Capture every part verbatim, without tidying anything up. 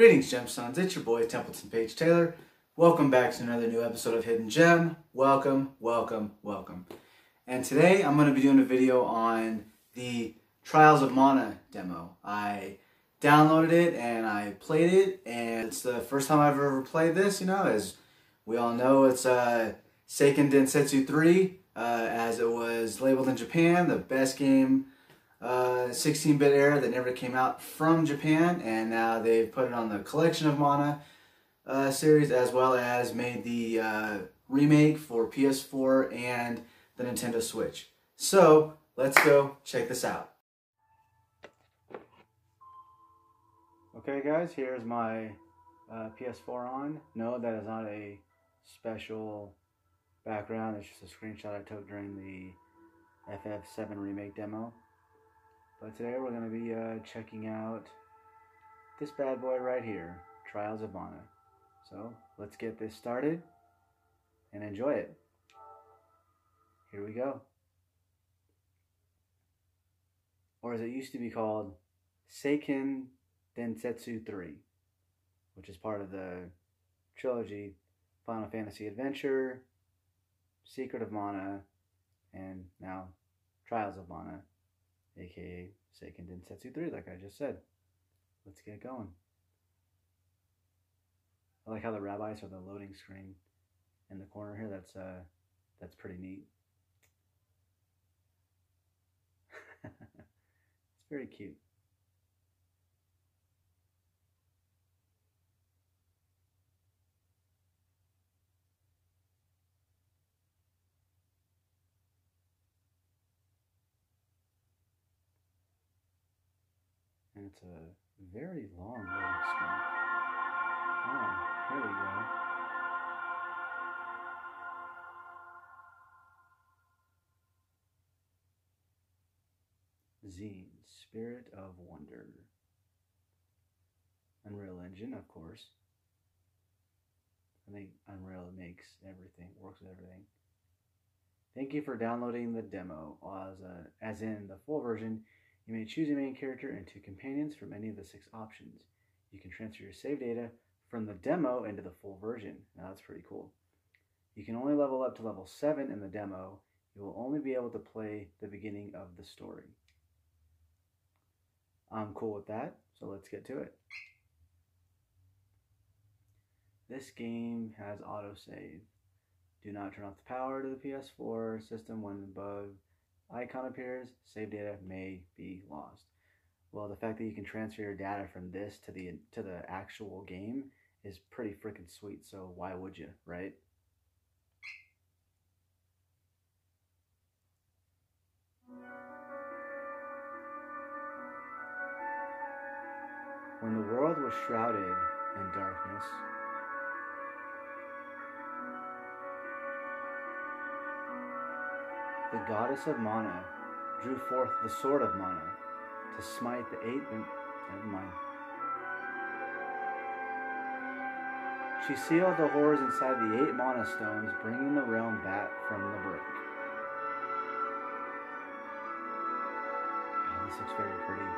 Greetings, Gemstones. It's your boy, Templeton Page Taylor. Welcome back to another new episode of Hidden Gem. Welcome, welcome, welcome. And today I'm going to be doing a video on the Trials of Mana demo. I downloaded it and I played it, and it's the first time I've ever played this, you know. As we all know, it's uh, Seiken Densetsu three, uh, as it was labeled in Japan, the best game sixteen bit uh, era that never came out from Japan, and now they've put it on the Collection of Mana uh, series, as well as made the uh, remake for P S four and the Nintendo Switch. So let's go check this out. Okay guys, here's my uh, P S four on. No, that is not a special background, it's just a screenshot I took during the F F seven remake demo. But today we're going to be uh, checking out this bad boy right here, Trials of Mana. So let's get this started and enjoy it. Here we go. Or as it used to be called, Seiken Densetsu three, which is part of the trilogy Final Fantasy Adventure, Secret of Mana, and now Trials of Mana, aka Seiken Densetsu three, like I just said. Let's get going. I like how the rabbis are the loading screen in the corner here. That's uh, that's pretty neat. It's very cute. It's a very long loading screen. Oh, here we go. Zine, Spirit of Wonder. Unreal Engine, of course. I think Unreal makes everything, works with everything. Thank you for downloading the demo. As, a, as in the full version, you may choose a main character and two companions from any of the six options. You can transfer your save data from the demo into the full version. Now that's pretty cool. You can only level up to level seven in the demo. You will only be able to play the beginning of the story. I'm cool with that, so let's get to it. This game has autosave. Do not turn off the power to the P S four system when the bug icon appears, save data may be lost. Well, the fact that you can transfer your data from this to the to the actual game is pretty freaking sweet, so why would you, right? When the world was shrouded in darkness, the goddess of Mana drew forth the sword of Mana to smite the eight. Never mind. She sealed the horrors inside the eight Mana stones, bringing the realm back from the brink. Oh, this looks very pretty.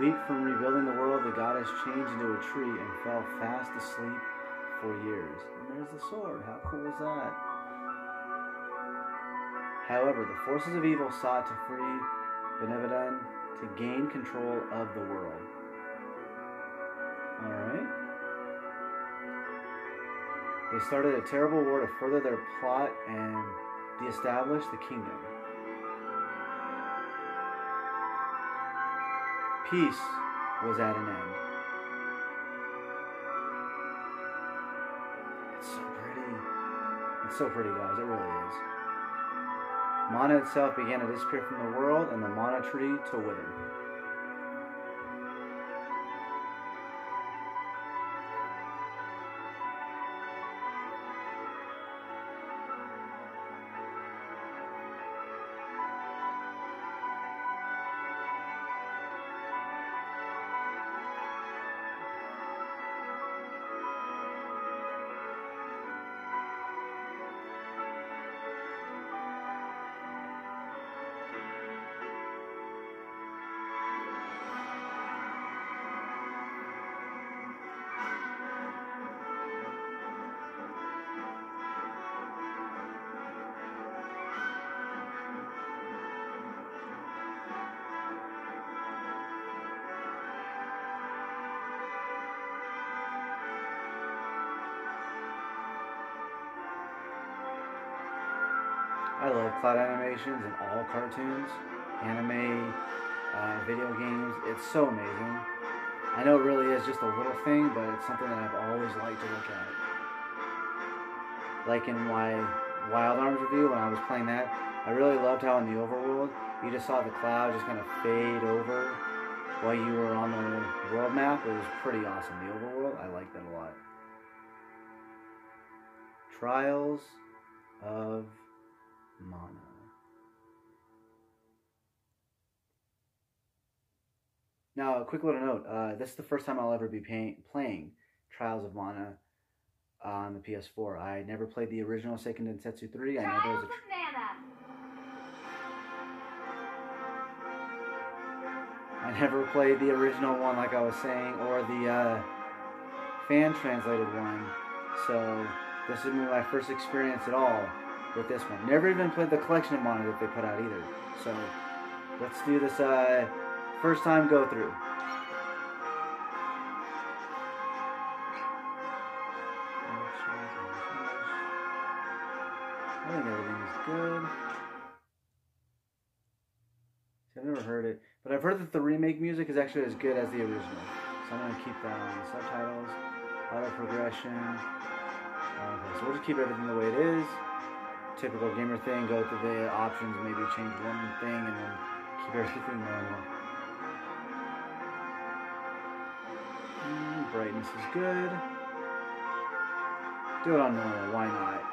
Weak from rebuilding the world, the goddess changed into a tree and fell fast asleep for years. And there's the sword. How cool is that? However, the forces of evil sought to free Benevodon to gain control of the world. Alright. They started a terrible war to further their plot and de-establish the kingdom. Peace was at an end. It's so pretty. It's so pretty, guys. It really is. Mana itself began to disappear from the world, and the Mana tree to wither. I love cloud animations in all cartoons, anime, uh, video games. It's so amazing. I know it really is just a little thing, but it's something that I've always liked to look at. Like in my Wild Arms review, when I was playing that, I really loved how in the overworld, you just saw the cloud just kind of fade over while you were on the world map. It was pretty awesome. The overworld, I liked that a lot. Trials of Mana. Now, a quick little note. Uh, this is the first time I'll ever be pay playing Trials of Mana on the P S four. I never played the original Seiken Densetsu three. I know there was a... I never played the original one, like I was saying, or the uh, fan-translated one, so this is my first experience at all with this one. Never even played the collection of Mana that they put out either, so let's do this uh, first-time go-through. I think everything's good. I've never heard it, but I've heard that the remake music is actually as good as the original, so I'm going to keep that on the subtitles, auto progression. Okay, so we'll just keep everything the way it is, typical gamer thing, go through the options, maybe change one thing, and then keep everything normal. Mm, brightness is good, do it on normal, why not?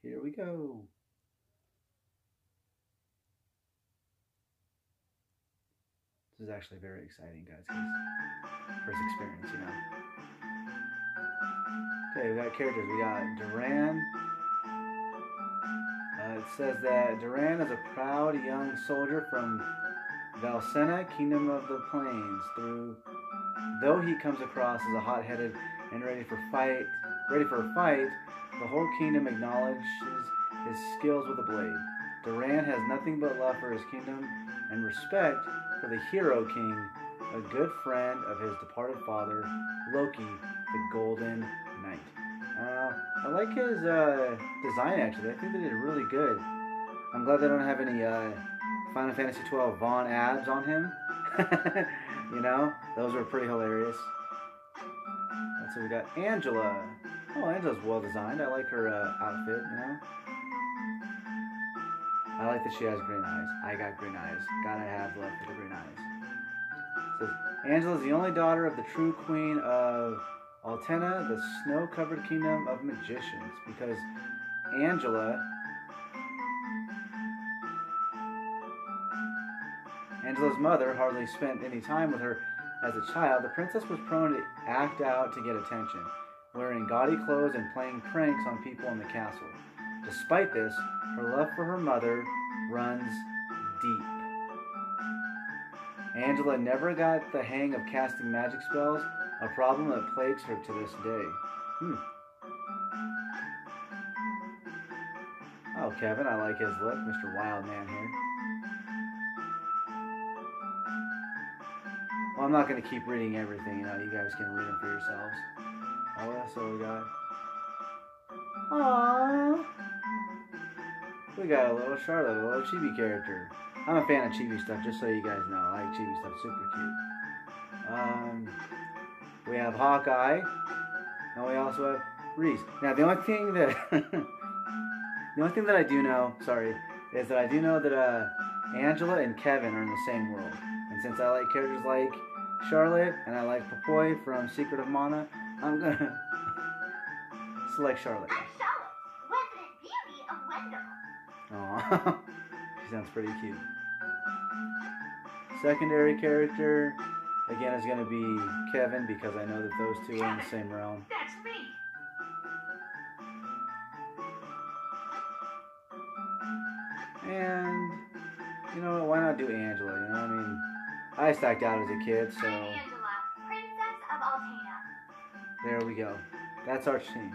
Here we go. This is actually very exciting, guys. First experience, you know. Okay, we got characters. We got Duran. Uh, it says that Duran is a proud young soldier from Valsena, Kingdom of the Plains. Through, though he comes across as a hot-headed and ready for fight, ready for a fight. The whole kingdom acknowledges his skills with a blade. Duran has nothing but love for his kingdom and respect for the hero king, a good friend of his departed father, Loki, the Golden Knight. Uh, I like his uh, design, actually. I think they did really good. I'm glad they don't have any uh, Final Fantasy twelve Vaughn abs on him. You know, those were pretty hilarious. Let's see, we got Angela. Oh, Angela's well designed. I like her uh, outfit, you know. I like that she has green eyes. I got green eyes. Gotta have love for the green eyes. It says, Angela's the only daughter of the true queen of Altena, the snow-covered kingdom of magicians. Because Angela... Angela's mother hardly spent any time with her as a child. The princess was prone to act out to get attention, wearing gaudy clothes and playing pranks on people in the castle. Despite this, her love for her mother runs deep. Angela never got the hang of casting magic spells, a problem that plagues her to this day. Hmm. Oh, Kevin, I like his look, Mister Wildman here. Well, I'm not going to keep reading everything, you know, you guys can read them for yourselves. Oh, that's what we got. Aww. We got a little Charlotte, a little chibi character. I'm a fan of chibi stuff, just so you guys know. I like chibi stuff, super cute. Um, we have Hawkeye. And we also have Reese. Now, the only thing that... the only thing that I do know, sorry, is that I do know that uh, Angela and Kevin are in the same world. And since I like characters like Charlotte, and I like Papoy from Secret of Mana, I'm gonna select Charlotte. I'm Charlotte, resident beauty of Wendell. Aww, she sounds pretty cute. Secondary character, again, is gonna be Kevin, because I know that those two Kevin, are in the same realm. That's me. And, you know what, why not do Angela, you know what I mean? I stacked out as a kid, so... Hi, there we go. That's our scene.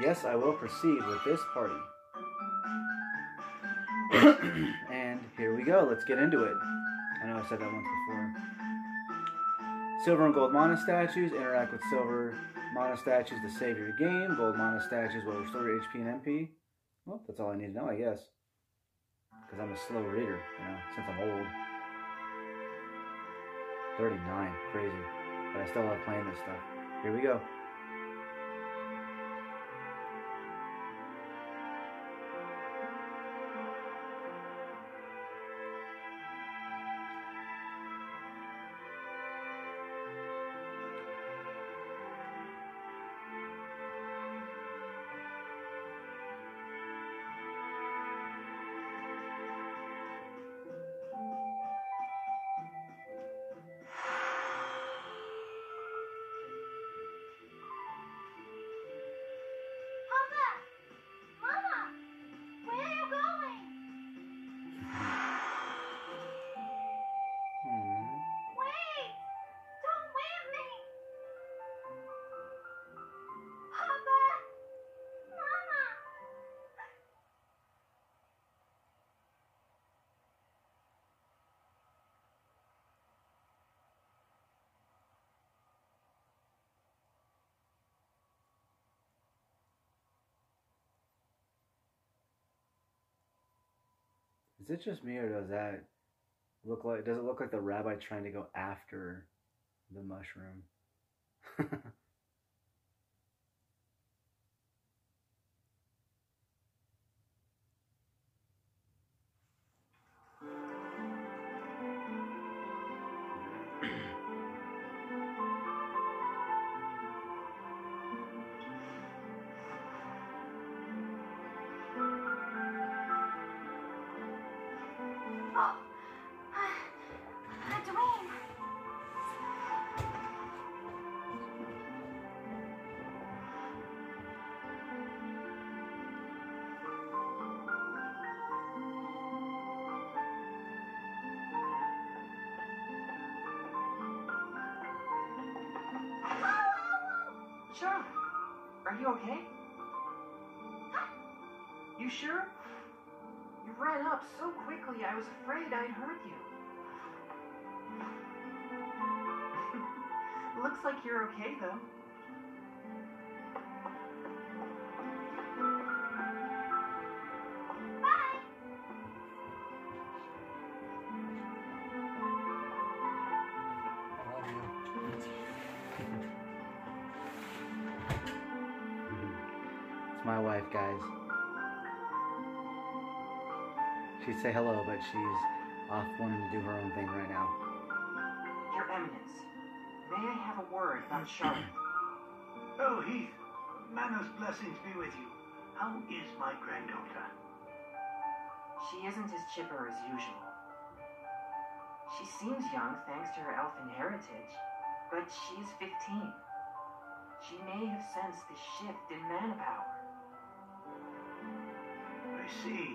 Yes, I will proceed with this party. And here we go. Let's get into it. I know I said that once before. Silver and gold mana statues interact with silver mana statues to save your game. Gold mana statues will restore H P and M P. Well, that's all I need to know, I guess. Because I'm a slow reader, you know, since I'm old. thirty-nine, crazy. But I still love playing this stuff. Here we go. Is it just me, or does that look like, does it look like the rabbi trying to go after the mushroom? Charlotte, are you okay? Huh? You sure? You ran up so quickly, I was afraid I'd hurt you. Looks like you're okay, though. Guys, she'd say hello, but she's off wanting to do her own thing right now. Your Eminence, may I have a word about Charlotte? Oh, Heath, Mana's blessings be with you. How is my granddaughter? She isn't as chipper as usual. She seems young thanks to her elfin heritage, but she's fifteen. She may have sensed the shift in mana power. I see.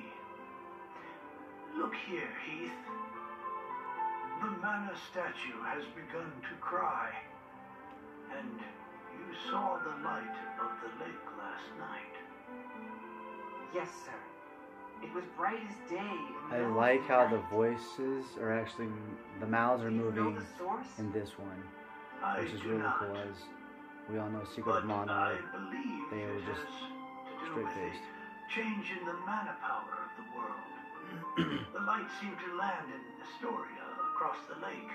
Look here, Heath. The Mana statue has begun to cry. And you saw the light of the lake last night. Yes, sir. It was bright as day. I like how the voices are actually, the mouths are moving in this one. Which is really cool, as we all know Secret of Mana, they were just straight-faced. Change in the mana power of the world. The light seemed to land in Astoria across the lake.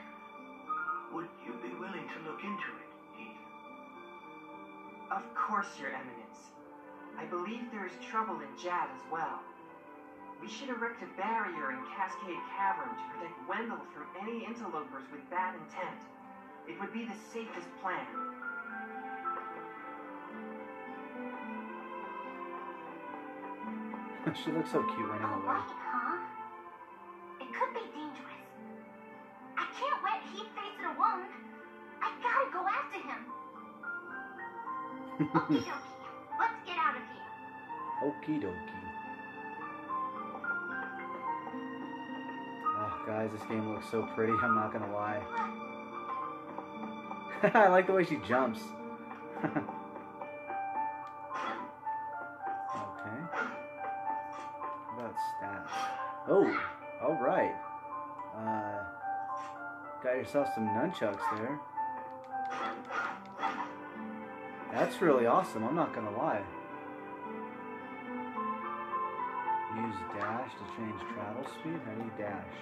Would you be willing to look into it, Heath? Of course, Your Eminence. I believe there is trouble in Jad as well. We should erect a barrier in Cascade Cavern to protect Wendell from any interlopers with bad intent. It would be the safest plan. She looks so cute running away. Alright, huh? It could be dangerous. I can't let Heath face it alone. I gotta go after him. Okie dokie. Let's get out of here. Okie dokie. Oh, guys, this game looks so pretty. I'm not gonna lie. I like the way she jumps. Oh, all right. Uh, got yourself some nunchucks there. That's really awesome, I'm not gonna lie. Use dash to change travel speed? I need dash.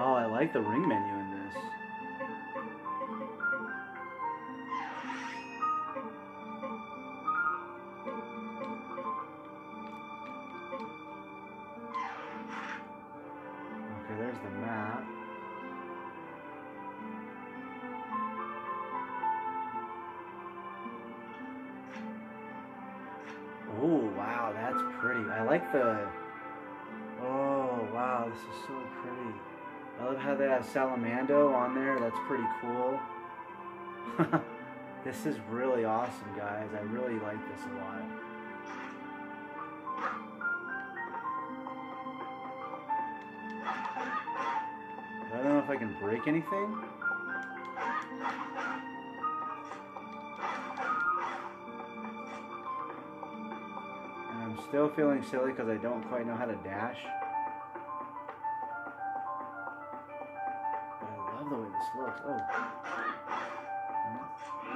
I like the ring menu in this. Okay, there's the map. Oh, wow, that's pretty. I like the... Oh, wow, this is so pretty. I love how they have Salamando on there. That's pretty cool. This is really awesome, guys. I really like this a lot. I don't know if I can break anything. And I'm still feeling silly because I don't quite know how to dash. Looks. Oh.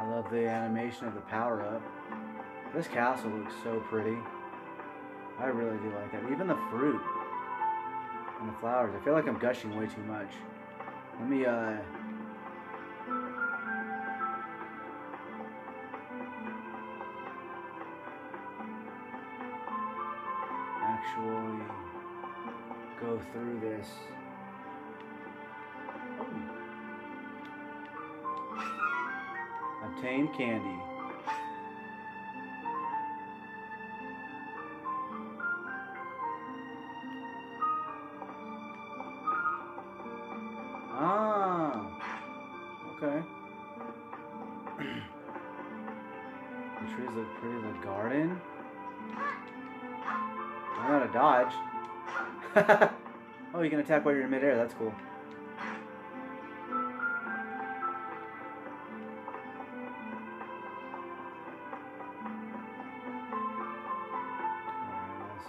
I love the animation of the power up. This castle looks so pretty. I really do like that. Even the fruit and the flowers. I feel like I'm gushing way too much. Let me, uh. Actually. Go through this. Oh. Obtain candy. Ah, okay. The trees look pretty, the garden. I'm out of dodge. Oh, you can attack while you're in midair. That's cool.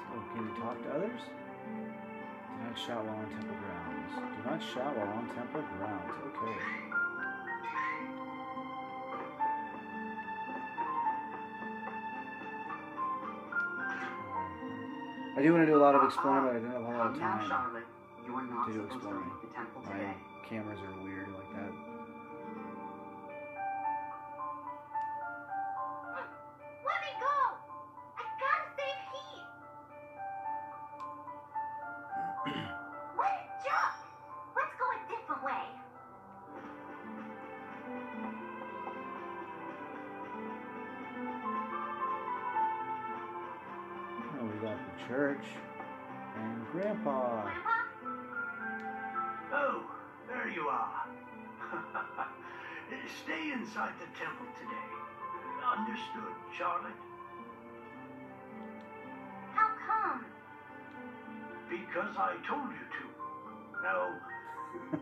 Oh, can you talk to others? Do not shout while on temple grounds. Do not shout while on temple grounds. Okay. I do want to do a lot of exploring, but I didn't have a lot of time to do exploring. My cameras are weird like that. Let me go! I gotta save Heat! What a job! Let's go a different way. Church and Grandpa. Grandpa? Oh, there you are. Stay inside the temple today. Understood, Charlotte? How come? Because I told you to. Now,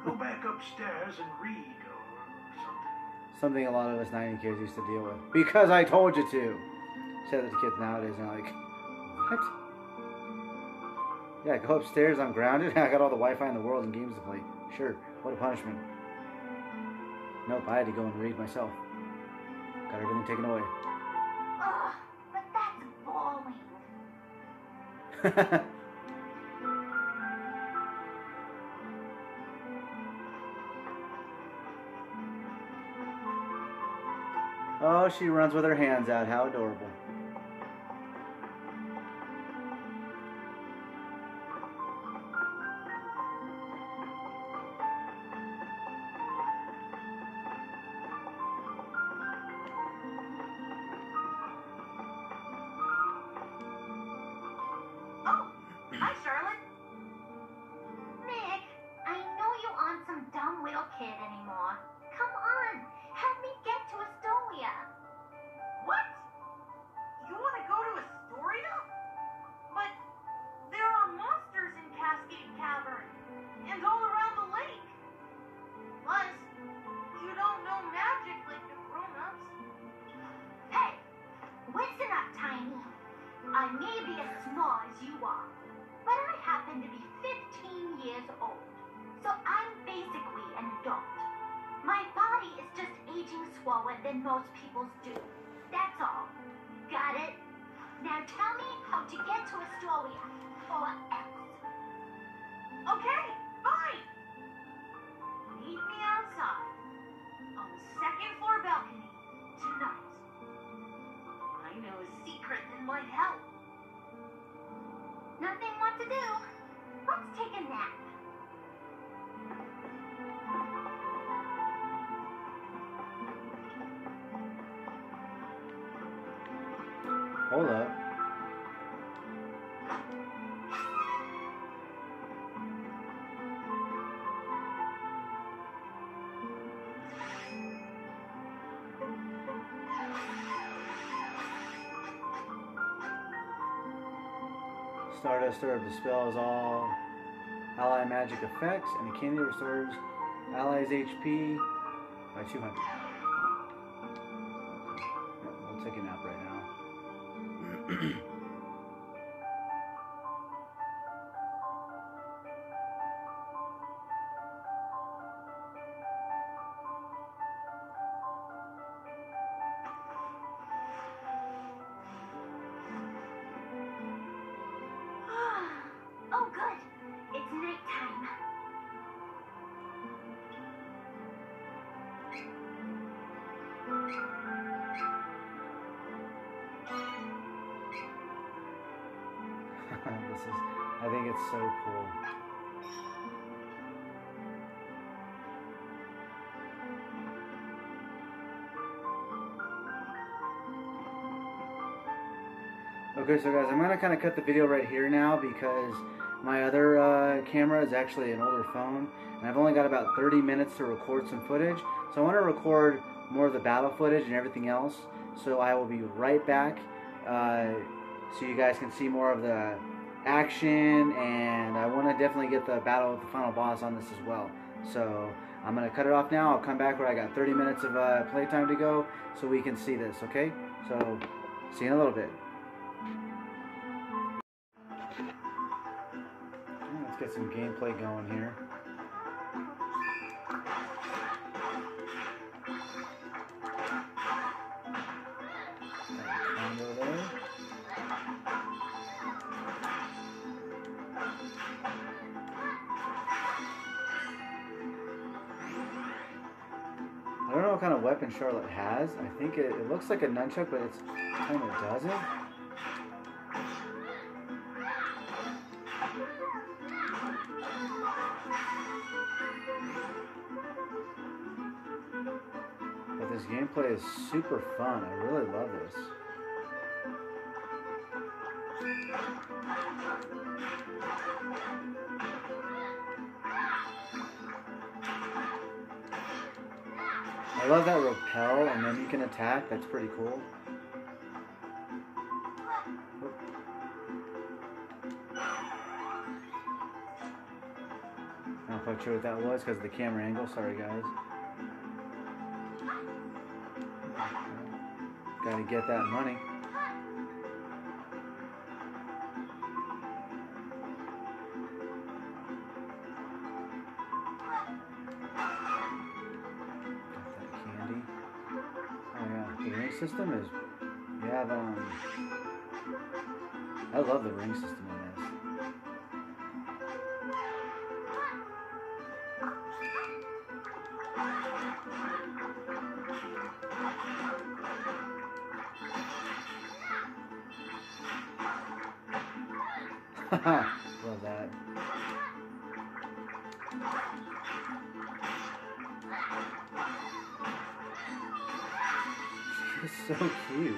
go back upstairs and read or something. Something a lot of us ninety kids used to deal with. Because I told you to. Said that the kids nowadays are like, what? Yeah, go upstairs, I'm grounded, I got all the Wi-Fi in the world and games to play. Sure, what a punishment. Nope, I had to go and read myself. Got everything taken away. Ugh, but that's boring. Oh, she runs with her hands out, how adorable. Come on, help me get to Astoria. What? wise you are, but I happen to be fifteen years old, so I'm basically an adult. My body is just aging slower than most people's do. That's all. Got it? Now tell me how to get to Astoria, or else. Okay, fine. Meet me outside, on the second floor balcony, tonight. I know a secret that might help. Nothing what to do. Let's take a nap. Hold up. Stardust stir up the spells all ally magic effects, and the candy restores allies H P by two hundred. We'll take a nap right now. Oh, good. It's night time. This is, I think it's so cool. Okay, so guys, I'm gonna kind of cut the video right here now because my other uh, camera is actually an older phone, and I've only got about thirty minutes to record some footage. So I want to record more of the battle footage and everything else. So I will be right back. Uh, So you guys can see more of the action, and I want to definitely get the battle with the final boss on this as well. So I'm going to cut it off now. I'll come back where I got thirty minutes of uh, playtime to go so we can see this, okay? So see you in a little bit. Let's get some gameplay going here. Kind of weapon Charlotte has. I think it, it looks like a nunchuck, but it's kind of doesn't. But this gameplay is super fun. I really love this. I love that repel, and then you can attack. That's pretty cool. Not quite sure what that was because of the camera angle. Sorry, guys. Gotta get that money. System is, you have, um, I love the ring system in this. Love that. So cute.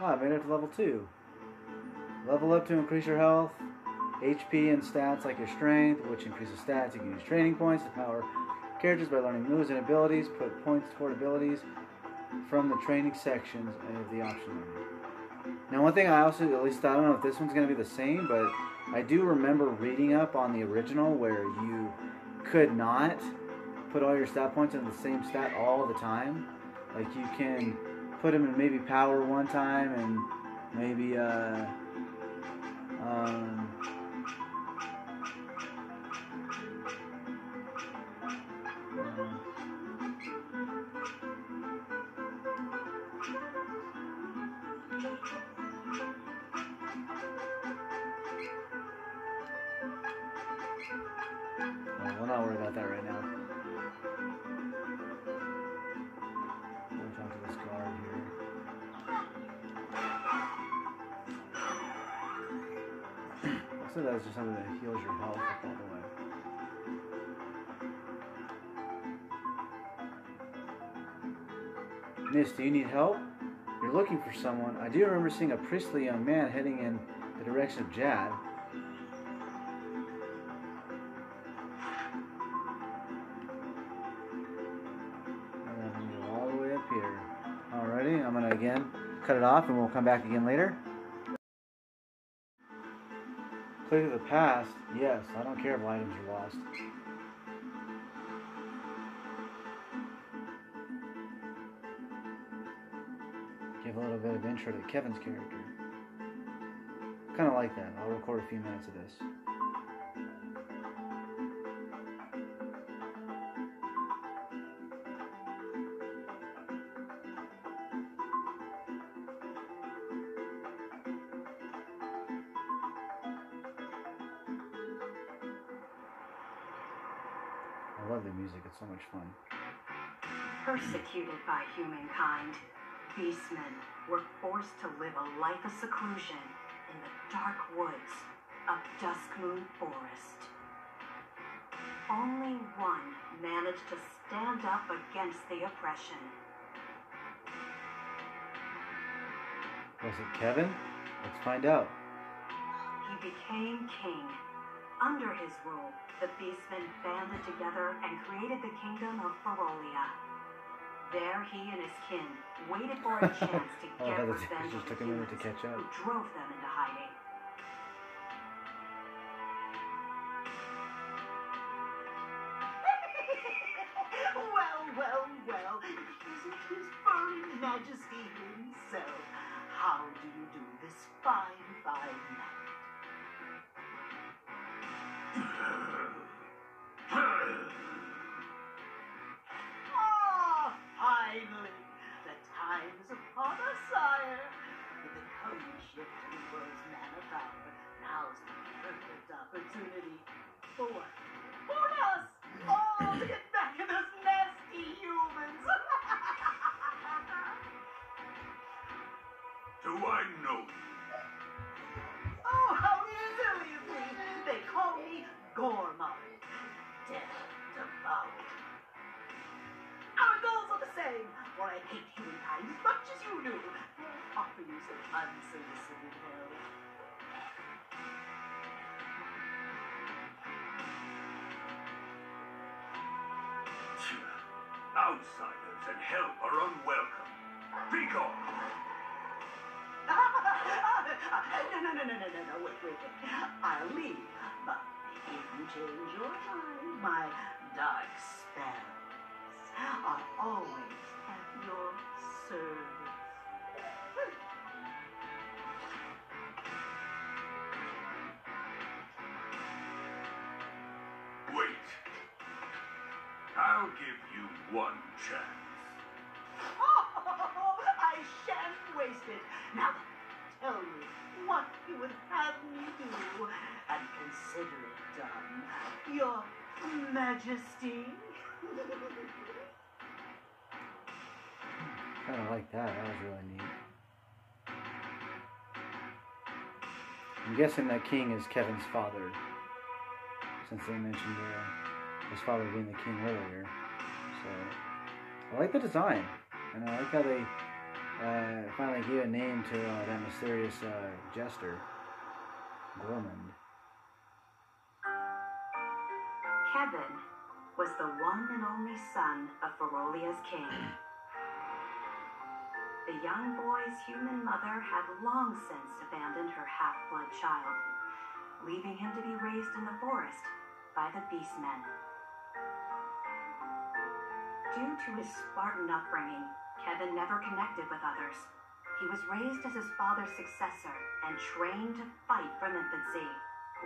Oh, I made it to level two. Level up to increase your health, H P, and stats like your strength, which increases stats. You can use training points to power characters by learning moves and abilities. Put points toward abilities from the training sections of the option menu. Now, one thing I also, at least I don't know if this one's going to be the same, but I do remember reading up on the original where you could not put all your stat points in the same stat all the time. Like, you can put them in maybe power one time and maybe uh, Um, no, we'll not worry about that right now. We'll talk to this guard here. I said that was just something that heals your health, by the way. Miss, do you need help? You're looking for someone. I do remember seeing a priestly young man heading in the direction of Jad. And then we go all the way up here. Alrighty, I'm gonna again cut it off and we'll come back again later. Click to the past, yes, I don't care if items are lost. Give a little bit of intro to Kevin's character. Kind of like that. I'll record a few minutes of this. I love the music. It's so much fun. Persecuted by humankind, these men were forced to live a life of seclusion in the dark woods of Duskmoon Forest. Only one managed to stand up against the oppression. Was it Kevin? Let's find out. He became king. Under his rule, the beastmen banded together and created the kingdom of Ferolia. There, he and his kin waited for a chance to oh, get revenge on the humans to catch up. Who drove them into hiding. Well, well, well, isn't his furry majesty himself? How do you do this fine, fine night? Finally, the time is upon us, sire. With the coming shift to the world's mana power, now's the perfect opportunity for what? For us all to get back at those nasty humans. Do I know you? Oh, how silly of me! They call me Gormund, death devoured. Our goals are the same, for I hate humankind as much as you do. Offer you some unsolicited help. Outsiders and help are unwelcome. Be gone. No, no, no, no, no, no, no, wait, wait, wait. I'll leave, but if you change your mind, my dark spell. I'll always at your service. Wait. I'll give you one chance. Oh, I shan't waste it. Now, tell me what you would have me do, and consider it done, Your Majesty. Kind of like that. That was really neat. I'm guessing that king is Kevin's father, since they mentioned uh, his father being the king earlier. So I like the design, and I like how they uh, finally gave a name to uh, that mysterious uh, jester, Gormund. Kevin was the one and only son of Ferolia's king. The young boy's human mother had long since abandoned her half-blood child, leaving him to be raised in the forest by the beastmen. Due to his Spartan upbringing, Kevin never connected with others, He was raised as his father's successor and trained to fight from infancy,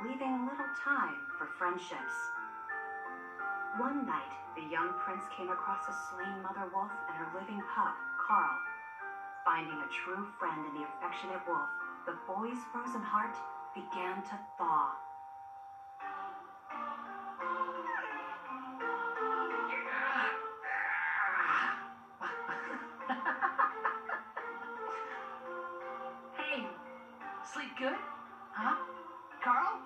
leaving little time for friendships. One night, the young prince came across a slain mother wolf and her living pup, Carl. Finding a true friend in the affectionate wolf, the boy's frozen heart began to thaw. Hey, sleep good? Huh? Carl?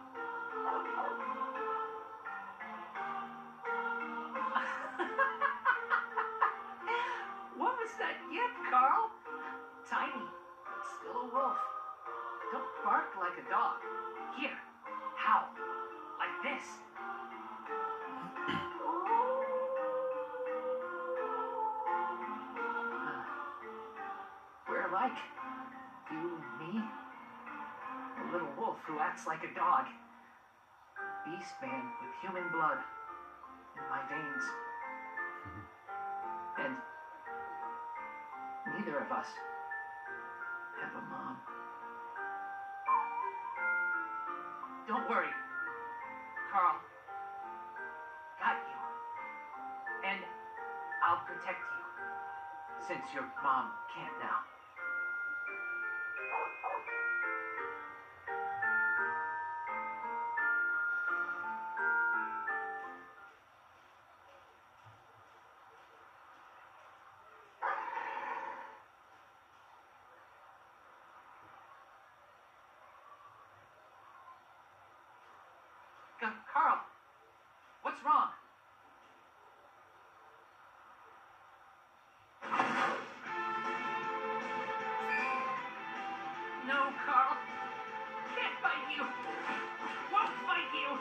What was that yet, Carl? Tiny, but still a wolf. Don't bark like a dog. Here, howl. Like this. uh, we're alike. You and me. A little wolf who acts like a dog. Beast man with human blood in my veins. And neither of us have a mom. Don't worry, Carl. Got you. And I'll protect you, since your mom can't now. Carl, what's wrong? No, Carl. Can't fight you. Won't fight you.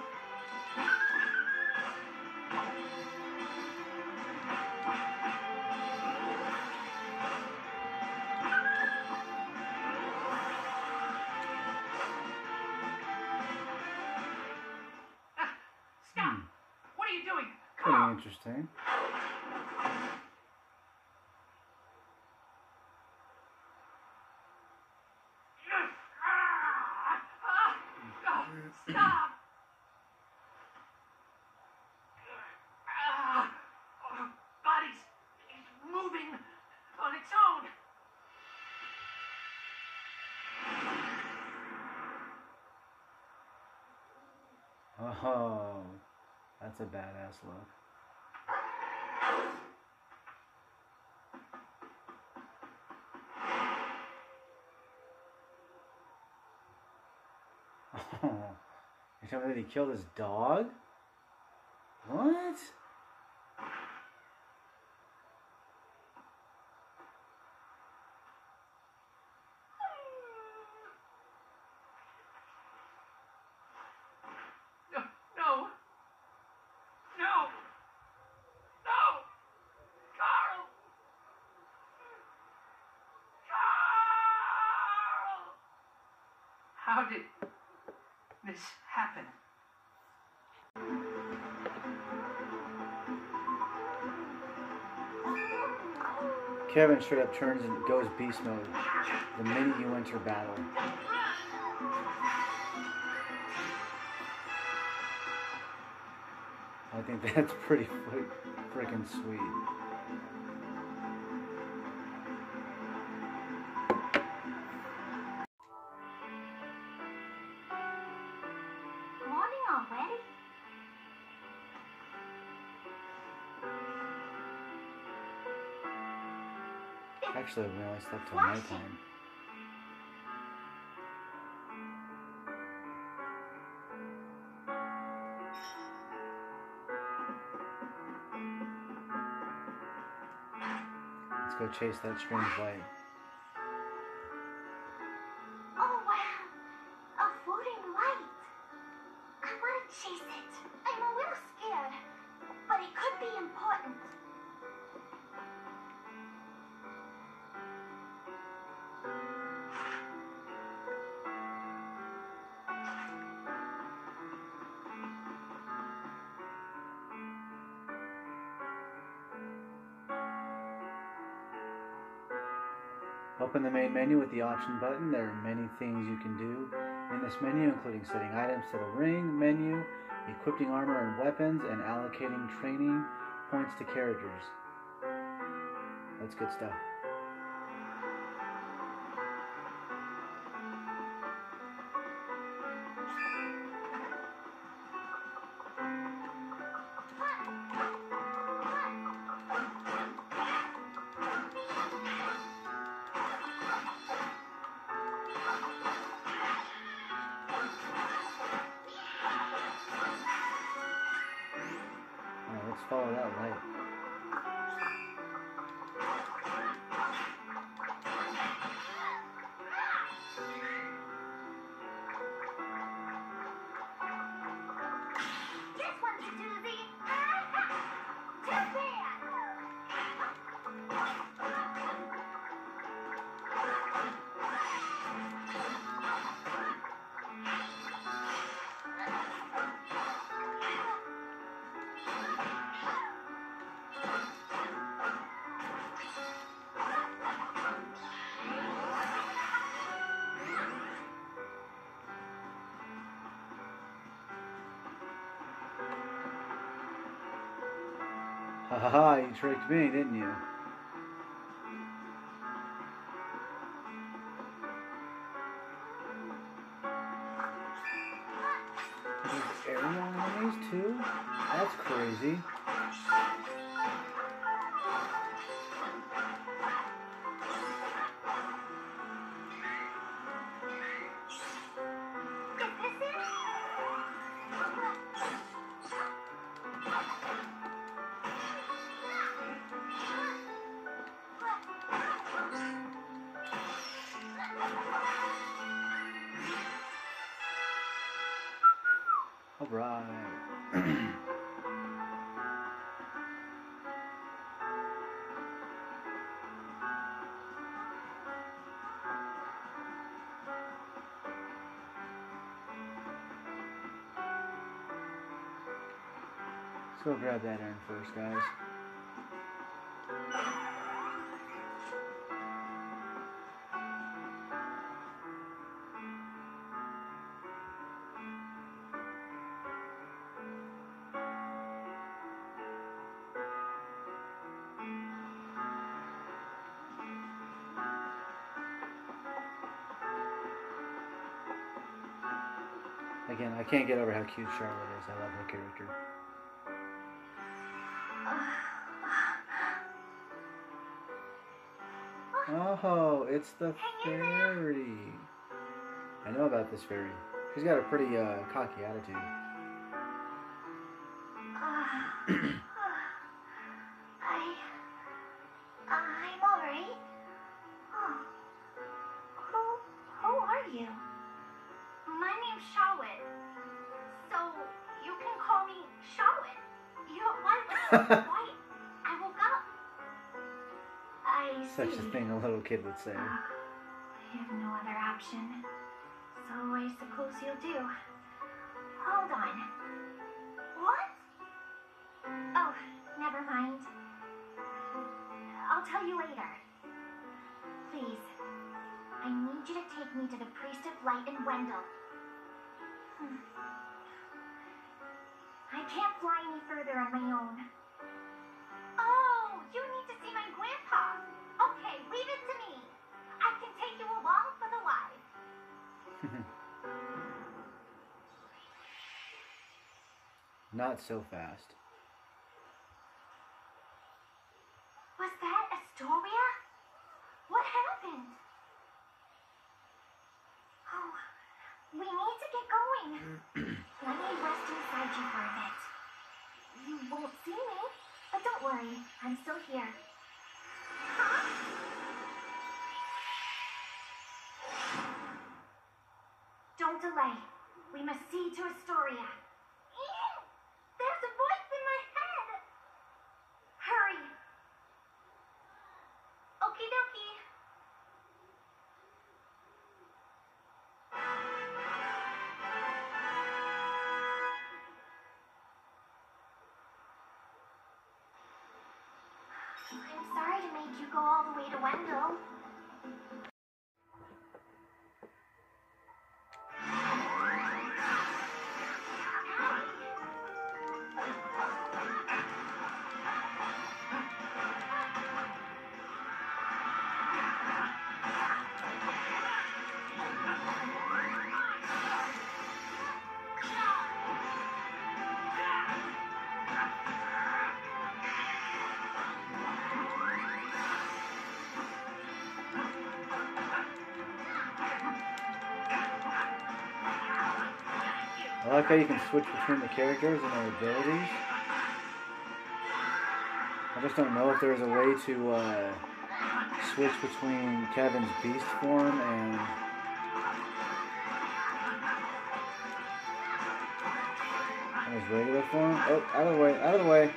Pretty interesting. Stop! Oh, that's a badass look. You can't believe he killed his dog? What? How did this happen? Kevin straight up turns and goes beast mode the minute you enter battle. I think that's pretty freaking sweet. Actually, we only slept till nighttime. Let's go chase that strange light. Oh wow! A floating light! I want to chase it. I'm a little scared, but it could be important. Open the main menu with the option button. There are many things you can do in this menu, including setting items to the ring menu, equipping armor and weapons, and allocating training points to characters. That's good stuff. Haha, you tricked me, didn't you? There's aerial enemies too? That's crazy. Let's go grab that iron first, guys. Again, I can't get over how cute Charlotte is. I love her character. Oh, it's the fairy. I know about this fairy. She's got a pretty uh, cocky attitude. Such a thing a little kid would say. Uh, we have no other option, so I suppose you'll do. Hold on. What? Oh, never mind. I'll tell you later. Please, I need you to take me to the Priest of Light and Wendell. Hmm. I can't fly any further on my own. Oh, you need to see my grandpa. Okay, leave it to me. I can take you along for the ride. Not so fast. Was that Astoria? What happened? Oh, we need to get going. Let me rest inside you for a bit. You won't see me, but don't worry, I'm still here. Don't delay. We must see to Astoria. Ew! There's a voice in my head! Hurry! Okie dokie! I'm sorry to make you go all the way to Wendell. I like how you can switch between the characters and their abilities. I just don't know if there's a way to uh, switch between Kevin's beast form and... and his regular form. Oh, out of the way, out of the way.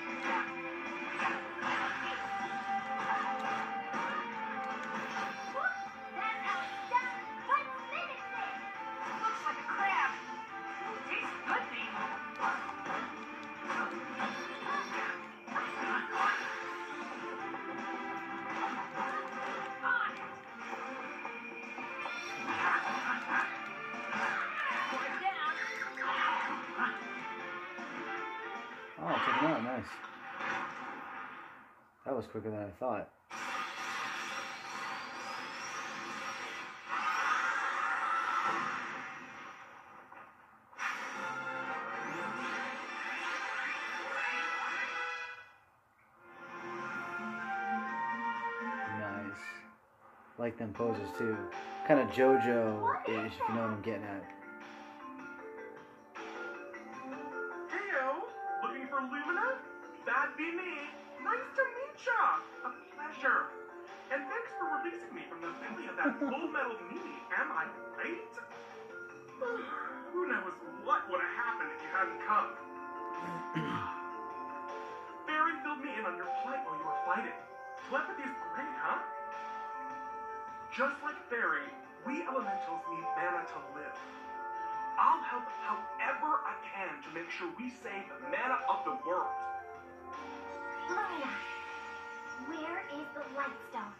That was quicker than I thought. Nice. Like them poses too. Kind of JoJo-ish, if you know what I'm getting at. We save the mana of the world. Maya, where is the Lightstone?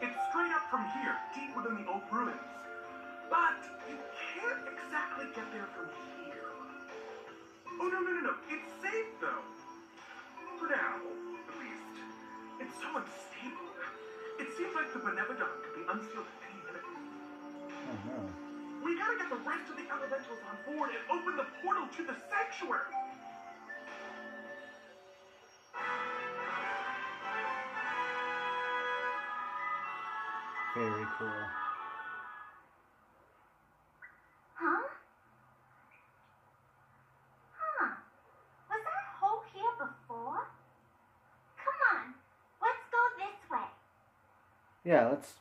It's straight up from here, deep within the old ruins. But you can't exactly get there from here. Oh, no, no, no, no. It's safe, though. For now, at least. It's so unstable. It seems like the Benevodon could be unsealed at any minute. Oh, no. We gotta get the rest of the elementals on board and open the portal to the sanctuary! Very cool. Huh? Huh. Was that hole here before? Come on, let's go this way. Yeah, let's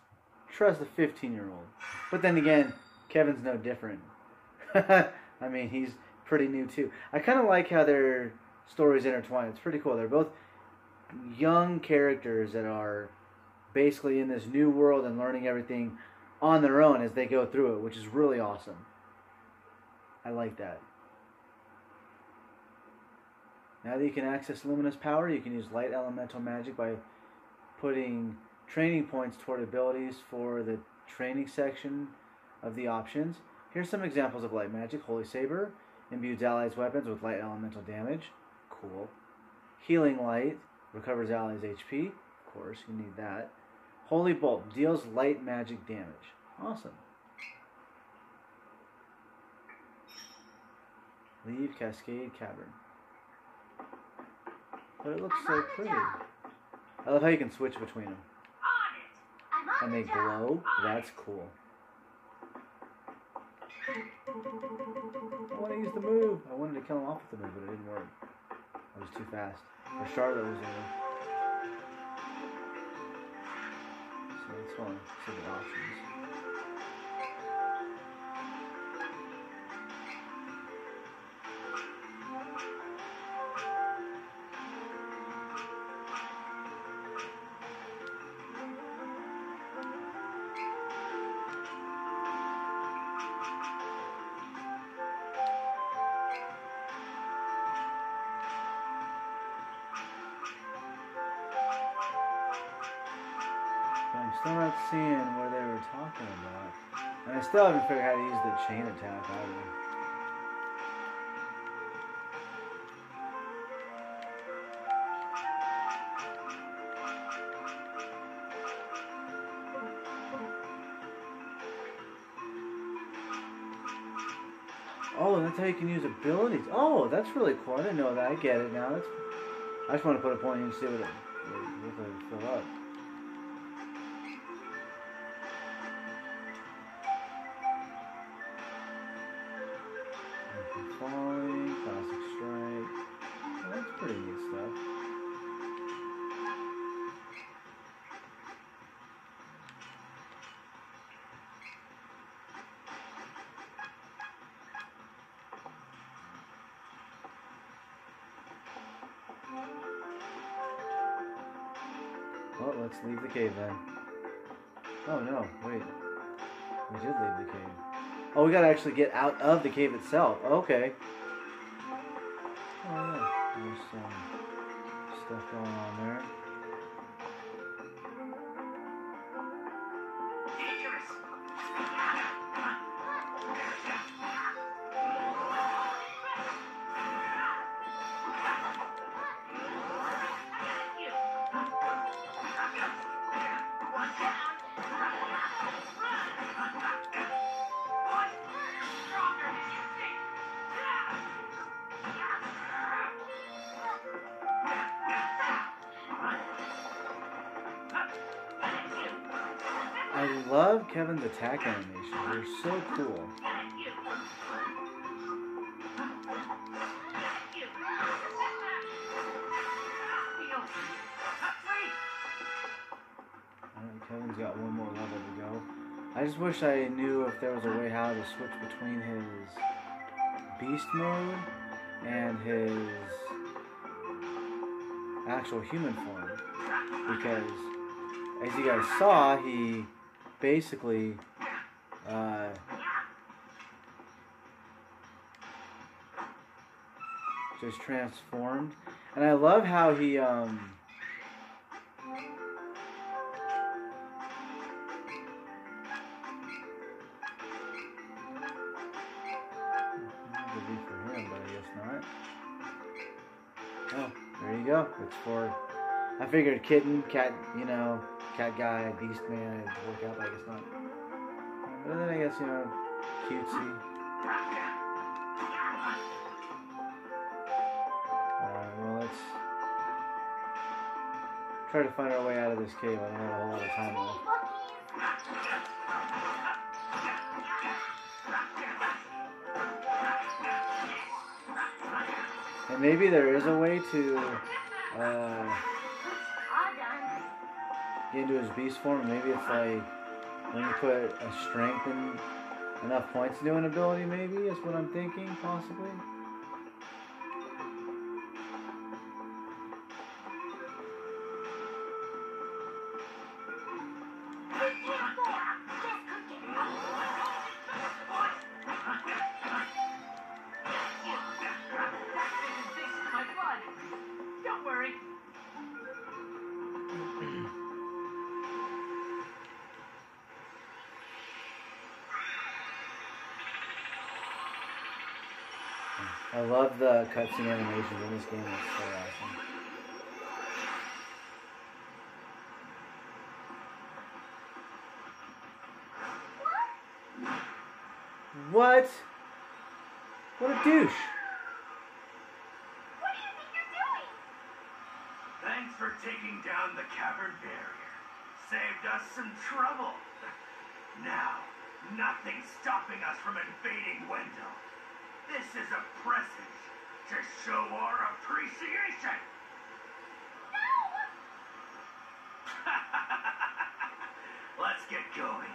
trust the fifteen-year-old. But then again... Kevin's no different. I mean, he's pretty new too. I kind of like how their stories intertwine. It's pretty cool. They're both young characters that are basically in this new world and learning everything on their own as they go through it, which is really awesome. I like that. Now that you can access Luminous Power, you can use Light Elemental Magic by putting training points toward abilities for the training section of the options. Here's some examples of light magic. Holy Saber imbues allies' weapons with light elemental damage. Cool. Healing Light recovers allies' H P. Of course, you need that. Holy Bolt deals light magic damage. Awesome. Leave Cascade Cavern. But it looks so pretty. I love how you can switch between them. And they glow. That's cool. I want to use the move. I wanted to kill him off with the move, but it didn't work. I was too fast. Or Charlotte was there. So that's one. So the options. I'm not seeing what they were talking about. And I still haven't figured out how to use the chain attack either. Oh, that's how you can use abilities. Oh, that's really cool. I didn't know that. I get it now. That's... I just want to put a point in and see what it will fill up. Well, let's leave the cave then. Oh no, wait. We did leave the cave. Oh, we gotta actually get out of the cave itself. Okay. Oh, yeah. There's some stuff going on there. Kevin's attack animations are so cool. Alright, Kevin's got one more level to go. I just wish I knew if there was a way how to switch between his beast mode and his actual human form. Because, as you guys saw, he basically uh, just transformed, and I love how he um, it would be for him, but I guess not. Oh, there you go. It's for, I figured, kitten, cat, you know, cat guy, beast man, it'd work out like it's not. But then I guess, you know, cutesy. Alright, well, let's try to find our way out of this cave. I don't have a whole lot of time left. And maybe there is a way to, uh, into his beast form. Maybe it's like when you put a strength and enough points into an ability, maybe is what I'm thinking, possibly. I love the cutscene animations in this game. It's so awesome. What? What a douche! What do you think you're doing? Thanks for taking down the cavern barrier. Saved us some trouble. Now, nothing's stopping us from invading Wendell. This is a present to show our appreciation! No! Let's get going.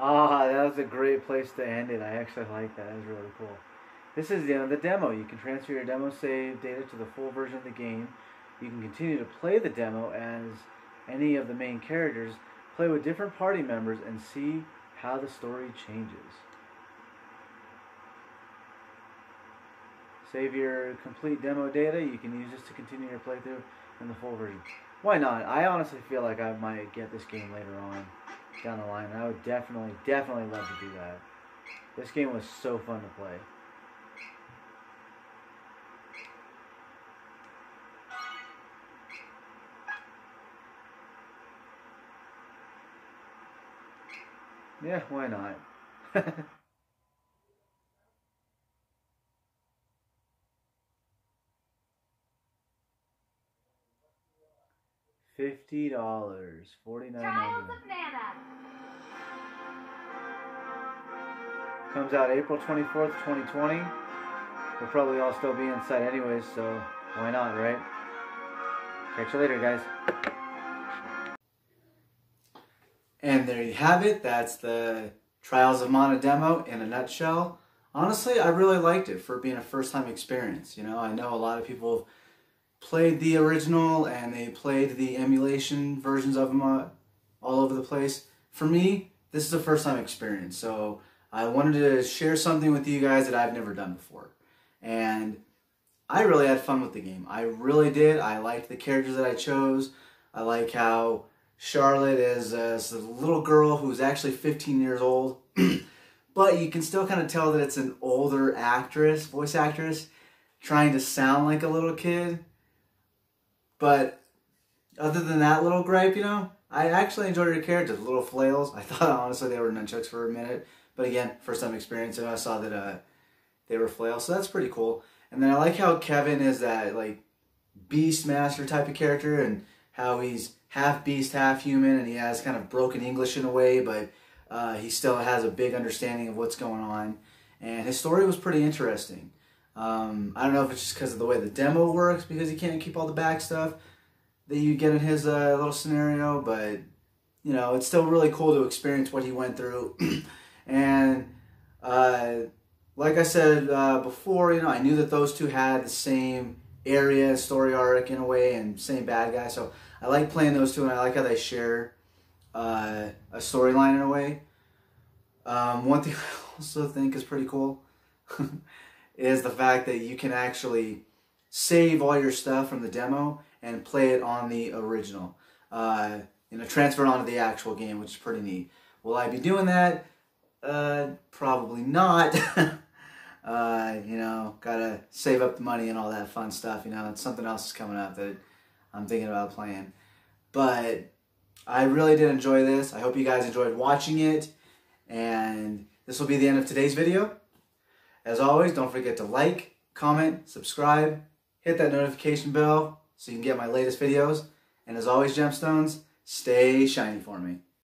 Ah, that was a great place to end it. I actually like that. That was really cool. This is the end of the demo. You can transfer your demo save data to the full version of the game. You can continue to play the demo as any of the main characters, play with different party members, and see how the story changes. Save your complete demo data. You can use this to continue your playthrough in the full version. Why not? I honestly feel like I might get this game later on down the line. I would definitely, definitely love to do that. This game was so fun to play. Yeah, why not? fifty dollars, forty-nine dollars. Trials of Mana. Comes out April twenty-fourth, twenty twenty. We'll probably all still be inside anyways, so why not, right? Catch you later, guys. And there you have it. That's the Trials of Mana demo in a nutshell. Honestly, I really liked it for being a first-time experience. You know, I know a lot of people played the original and they played the emulation versions of them all over the place. For me, this is a first-time experience, so I wanted to share something with you guys that I've never done before. And I really had fun with the game. I really did. I liked the characters that I chose. I like how Charlotte is a, is a little girl who's actually fifteen years old, but you can still kind of tell that it's an older actress, voice actress, trying to sound like a little kid. But other than that little gripe, you know, I actually enjoyed her character. The little flails, I thought honestly they were nunchucks for a minute, but again, first time experience, and I saw that uh, they were flails, so that's pretty cool. And then I like how Kevin is that like beast master type of character, and how he's half beast, half human, and he has kind of broken English in a way, but uh, he still has a big understanding of what's going on. And his story was pretty interesting. Um, I don't know if it's just because of the way the demo works, because he can't keep all the back stuff that you get in his uh, little scenario, but you know, it's still really cool to experience what he went through. And uh, like I said uh, before, you know, I knew that those two had the same area, story arc in a way, and same bad guy, so I like playing those two, and I like how they share uh, a storyline in a way. Um, one thing I also think is pretty cool is the fact that you can actually save all your stuff from the demo and play it on the original. Uh, you know, transfer it onto the actual game, which is pretty neat. Will I be doing that? Uh, probably not. uh, you know, gotta save up the money and all that fun stuff. You know, it's something else is coming up that I'm thinking about playing. But I really did enjoy this. I hope you guys enjoyed watching it. And this will be the end of today's video. As always, don't forget to like, comment, subscribe, hit that notification bell so you can get my latest videos. And as always, Gemstones, stay shiny for me.